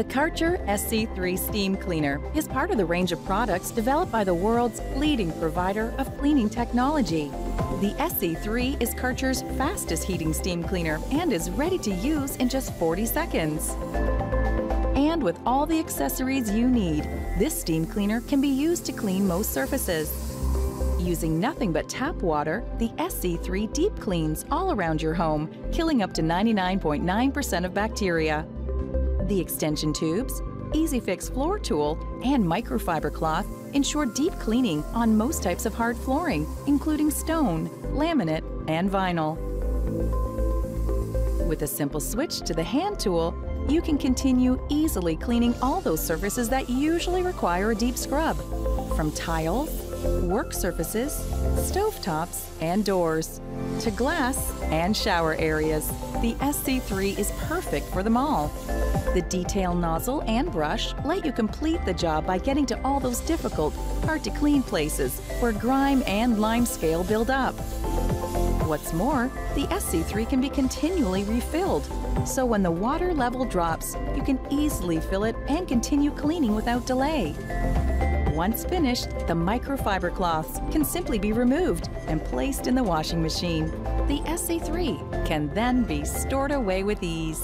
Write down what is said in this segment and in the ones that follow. The Karcher SC 3 Steam Cleaner is part of the range of products developed by the world's leading provider of cleaning technology. The SC 3 is Karcher's fastest heating steam cleaner and is ready to use in just 40 seconds. And with all the accessories you need, this steam cleaner can be used to clean most surfaces. Using nothing but tap water, the SC 3 deep cleans all around your home, killing up to 99.9% of bacteria. The extension tubes, EasyFix floor tool, and microfiber cloth ensure deep cleaning on most types of hard flooring, including stone, laminate, and vinyl. With a simple switch to the hand tool, you can continue easily cleaning all those surfaces that usually require a deep scrub, from tiles, work surfaces, stovetops, and doors, to glass and shower areas. The SC3 is perfect for them all. The detail nozzle and brush let you complete the job by getting to all those difficult, hard-to-clean places where grime and lime scale build up. What's more, the SC3 can be continually refilled, so when the water level drops, you can easily fill it and continue cleaning without delay. Once finished, the microfiber cloths can simply be removed and placed in the washing machine. The SC3 can then be stored away with ease.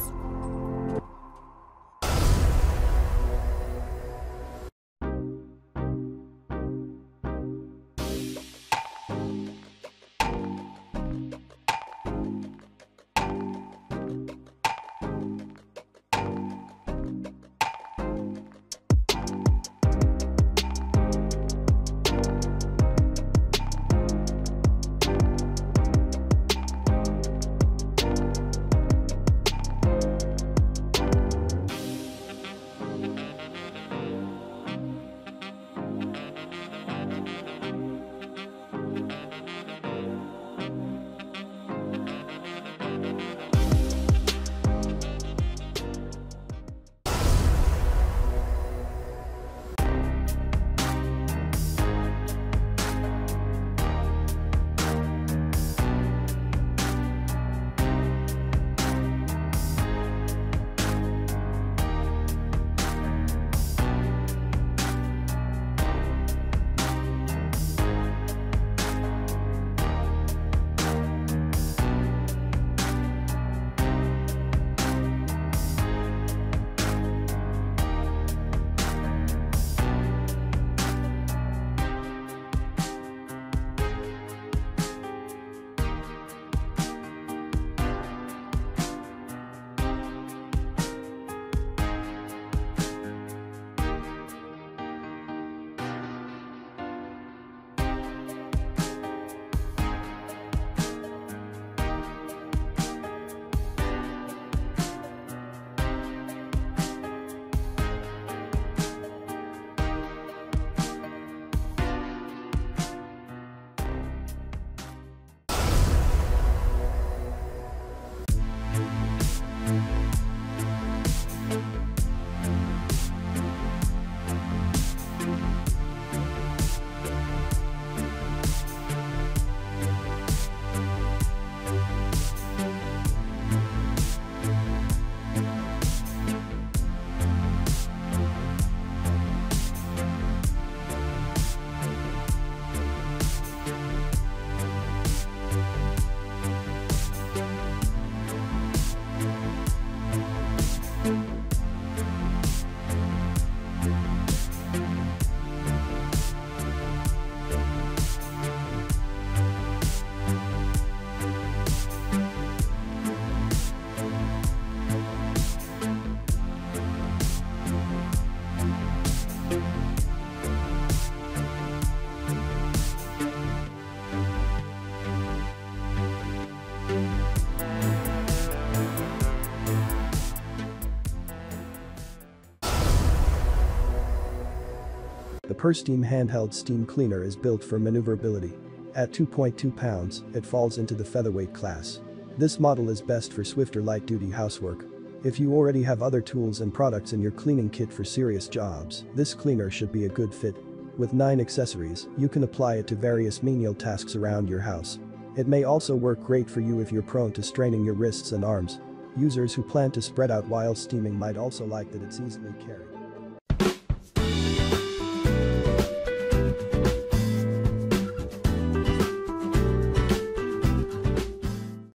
The PurSteam handheld steam cleaner is built for maneuverability. At 2.2 pounds, it falls into the featherweight class. This model is best for swifter light-duty housework. If you already have other tools and products in your cleaning kit for serious jobs, this cleaner should be a good fit. With 9 accessories, you can apply it to various menial tasks around your house. It may also work great for you if you're prone to straining your wrists and arms. Users who plan to spread out while steaming might also like that it's easily carried.